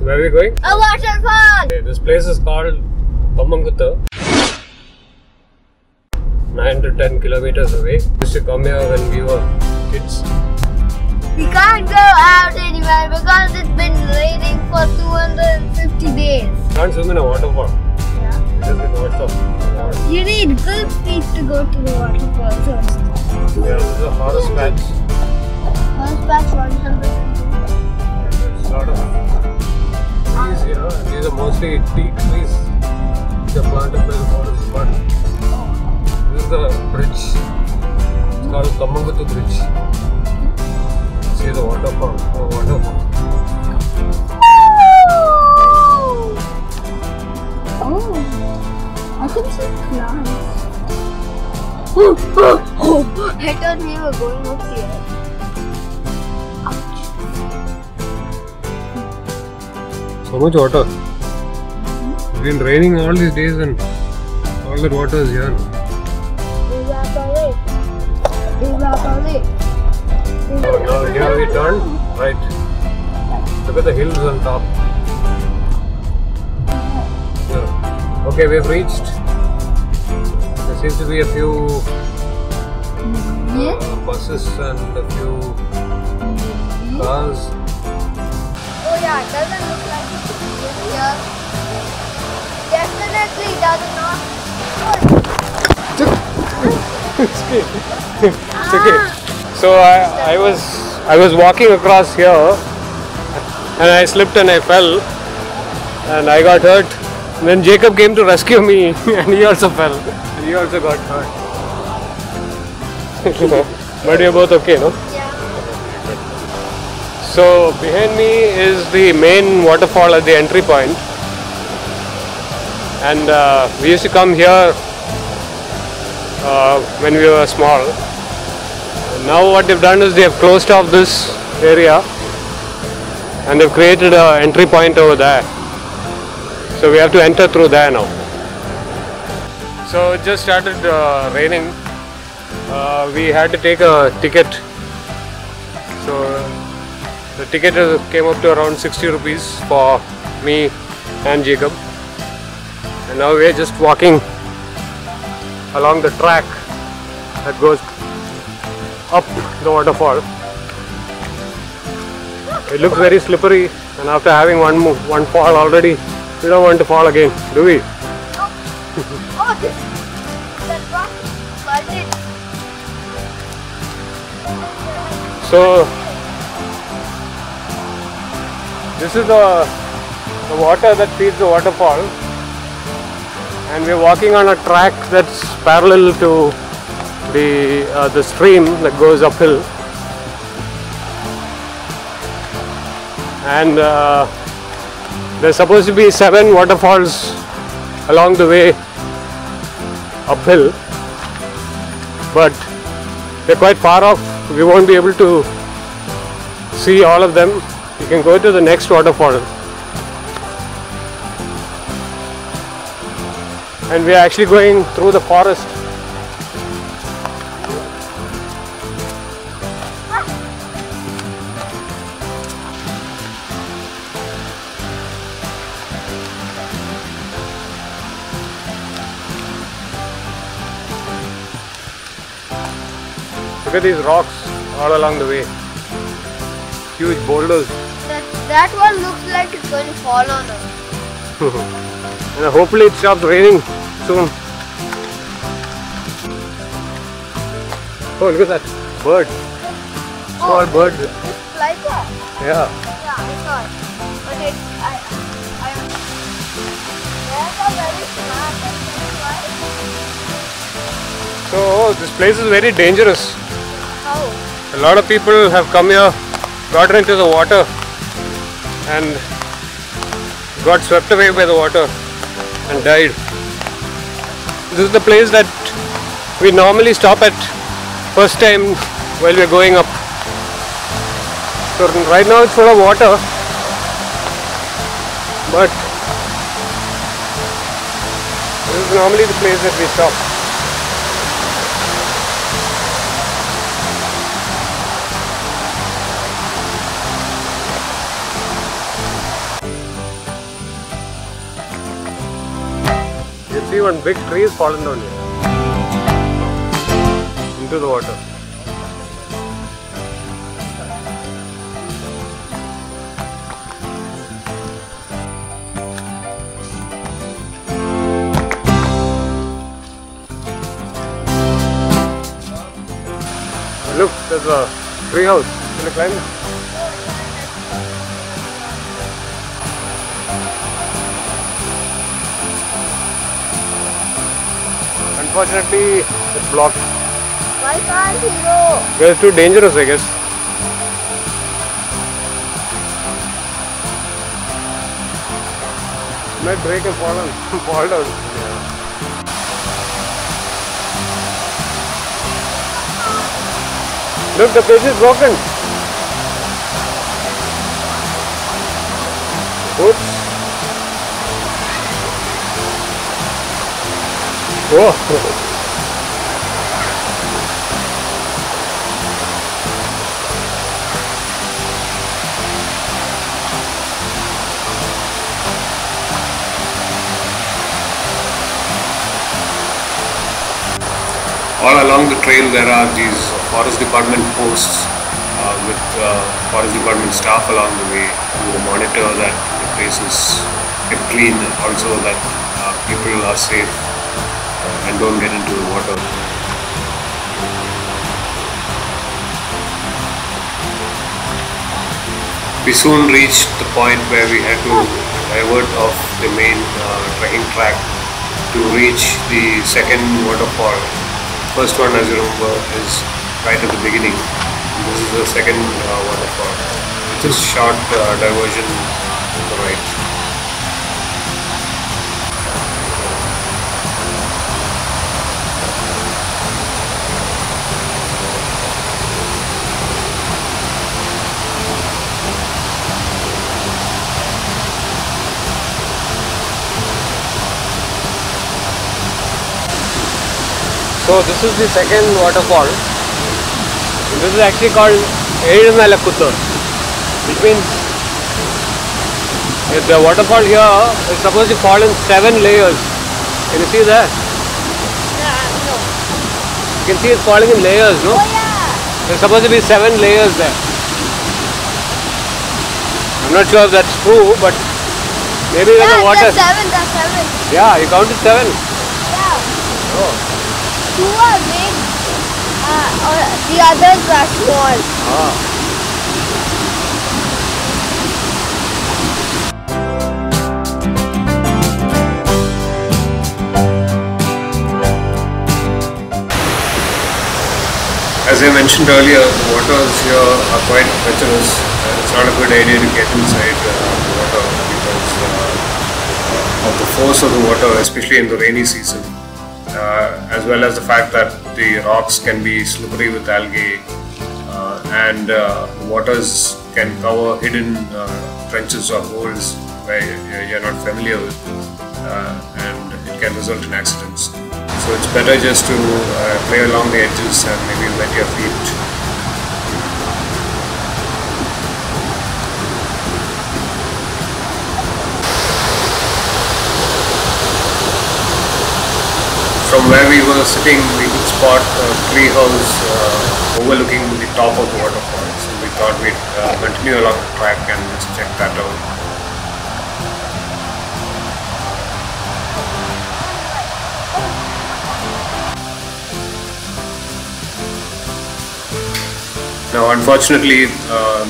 So where are we going? A waterfall! Okay, this place is called Thommenkuthu. 9 to 10 kilometers away. We used to come here when we were kids. We can't go out anywhere because it's been raining for 250 days. You can't swim in a waterfall. Yeah. It has been waterfall. You need good feet to go to the waterfall first. Yeah, this is a horse patch. Horse patch 100. There's a lot of trees here. These are mostly teak trees. These are planted by the forest. But this is the bridge. It's called Kamangatu Bridge. See the waterfall. Oh, waterfall. Oh, I can see plants. I thought we were going up here. Ouch. So much water. It's been raining all these days and all that water is here. Evaporate. So now here we turn right. Look at the hills on top. Yeah. Okay, we've reached. There seems to be a few buses and a few cars. Oh yeah, it doesn't look like it's here. Definitely does not. It's okay. So I was walking across here and I slipped and I fell and I got hurt, and then Jacob came to rescue me and he also fell and he also got hurt. But we are both okay, no? Yeah. So behind me is the main waterfall at the entry point, and we used to come here when we were small. Now what they've done is they've closed off this area and they've created an entry point over there. So we have to enter through there now. So it just started raining. We had to take a ticket. So the ticket came up to around 60 rupees for me and Jacob. And now we're just walking along the track that goes up the waterfall. It looks very slippery, and after having one fall already, we don't want to fall again, do we? Oh, that rock flooded. So this is the water that feeds the waterfall, and we're walking on a track that's parallel to the stream that goes uphill, and there's supposed to be 7 waterfalls along the way uphill, but they're quite far off. We won't be able to see all of them. You can go to the next waterfall, and we are actually going through the forest. Look at these rocks all along the way. Huge boulders. That one looks like it's going to fall on us. And hopefully it stops raining soon. Oh, look at that bird. Small bird. It's flycatcher. Yeah. Yeah, I saw it. But it's so this place is very dangerous. A lot of people have come here, got into the water and got swept away by the water and died. This is the place that we normally stop at first time while we are going up. So right now it's full of water, but this is normally the place that we stop. see one big tree is fallen down here into the water. Look, there's a tree house. Can you climb? Unfortunately, it's blocked. Why can't he go? Because it's too dangerous, I guess. It might break and fall down. Fall down. Yeah. Look, the place is broken. Oops. Whoa. All along the trail there are these Forest Department posts with Forest Department staff along the way who monitor that the place is kept clean and also that people are safe and don't get into the water. We soon reached the point where we had to divert off the main trekking track to reach the second waterfall. First one, as you remember, is right at the beginning. This is the second waterfall. It's a short diversion to the right. So this is the second waterfall. This is actually called Eridan Malakutur, which means the waterfall here is supposed to fall in 7 layers. Can you see that? No. You can see it's falling in layers, no? Oh, yeah. There's supposed to be 7 layers there. I'm not sure if that's true, but maybe yeah, when the water... That's seven. Yeah, you counted 7? Yeah. Oh. 2 are big. Or the others are small. As I mentioned earlier, the waters here are quite treacherous. It's not a good idea to get inside the water because of the force of the water, especially in the rainy season. As well as the fact that the rocks can be slippery with algae and waters can cover hidden trenches or holes where you're not familiar with and it can result in accidents. So it's better just to play along the edges and maybe wet your feet. From where we were sitting, we could spot a tree house overlooking the top of the waterfall. So we thought we'd continue along the track and just check that out. Now, unfortunately,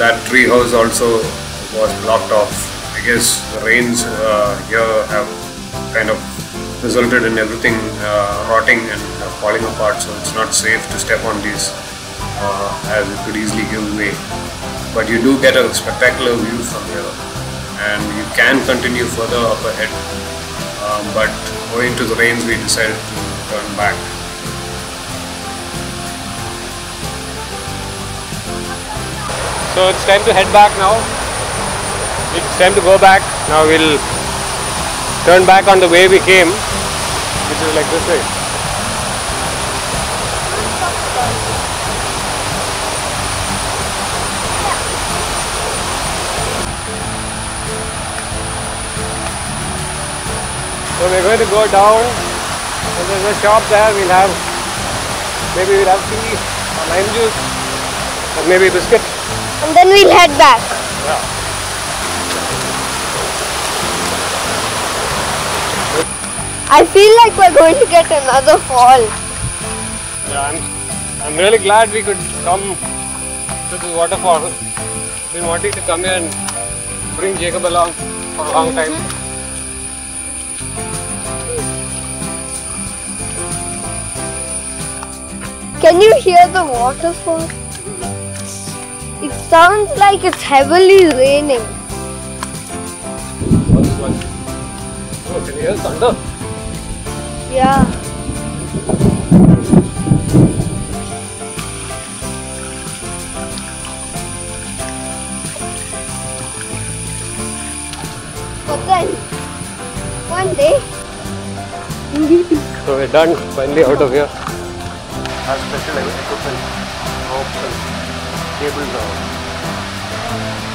that tree house also was blocked off. I guess the rains here have kind of resulted in everything rotting and falling apart, so it's not safe to step on these as it could easily give way. But you do get a spectacular view from here and you can continue further up ahead, but owing to the rains we decided to turn back. So it's time to head back now. It's time to go back. Now we'll turn back on the way we came, which is like this way. So So we're going to go down, and there's a shop there. Maybe we'll have tea or lime juice or maybe biscuit. And then we'll head back. Yeah. I feel like we're going to get another fall. Yeah, I'm really glad we could come to this waterfall. I've been wanting to come here and bring Jacob along for a long time. Can you hear the waterfall? It sounds like it's heavily raining. Oh, can you hear thunder? Yeah. But then, one day. So we're done, finally out of here. Our special equipment, ropes and cables are on.